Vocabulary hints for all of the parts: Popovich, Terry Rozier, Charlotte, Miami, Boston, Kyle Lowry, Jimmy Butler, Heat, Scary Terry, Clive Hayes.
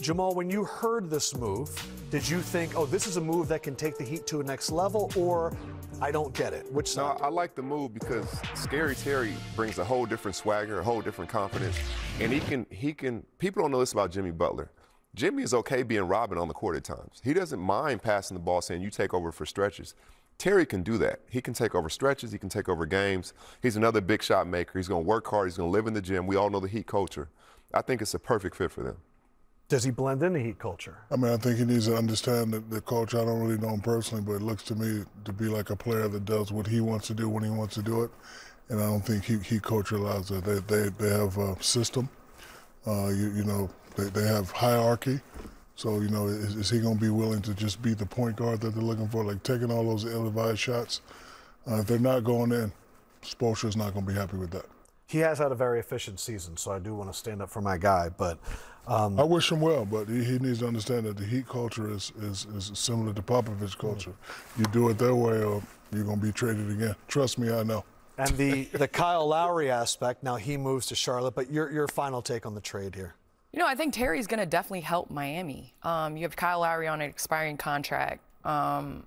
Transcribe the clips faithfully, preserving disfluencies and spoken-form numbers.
Jamal, when you heard this move, did you think, oh, this is a move that can take the Heat to a next level, or I don't get it? Which side? No, I like the move because Scary Terry brings a whole different swagger, a whole different confidence. And he can, he can, people don't know this about Jimmy Butler. Jimmy is okay being Robin on the court at times. He doesn't mind passing the ball, saying you take over for stretches. Terry can do that. He can take over stretches. He can take over games. He's another big shot maker. He's going to work hard. He's going to live in the gym. We all know the Heat culture. I think it's a perfect fit for them. Does he blend in the Heat culture? I mean, I think he needs to understand the, the culture. I don't really know him personally, but it looks to me to be like a player that does what he wants to do when he wants to do it. And I don't think Heat he culture allows that. They, they, they have a system. Uh, you, you know, they, they have hierarchy. So, you know, is, is he going to be willing to just be the point guard that they're looking for, like taking all those ill-advised shots? Uh, if they're not going in, Spoelstra's not going to be happy with that. He has had a very efficient season, so I do want to stand up for my guy. But um, I wish him well, but he, he needs to understand that the Heat culture is, is, is similar to Popovich culture. You do it their way or you're going to be traded again. Trust me, I know. And the, the Kyle Lowry aspect, now he moves to Charlotte, but your, your final take on the trade here. You know, I think Terry's going to definitely help Miami. Um, you have Kyle Lowry on an expiring contract um,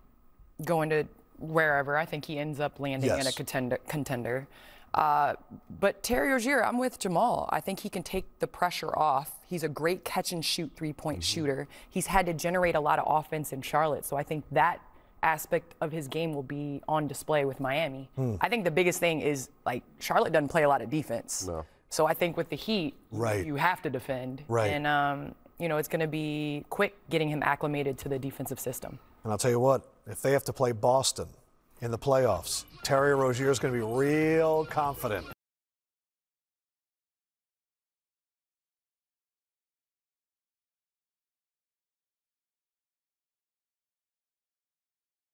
going to wherever. I think he ends up landing yes. in a contender. contender. Uh, but Terry Rozier, I'm with Jamal. I think he can take the pressure off. He's a great catch-and-shoot three-point mm-hmm. shooter. He's had to generate a lot of offense in Charlotte, so I think that aspect of his game will be on display with Miami. Mm. I think the biggest thing is, like, Charlotte doesn't play a lot of defense. No. So I think with the Heat, right. you have to defend. Right. And, um, you know, it's going to be quick getting him acclimated to the defensive system. And I'll tell you what, if they have to play Boston in the playoffs, Terry Rozier is going to be real confident.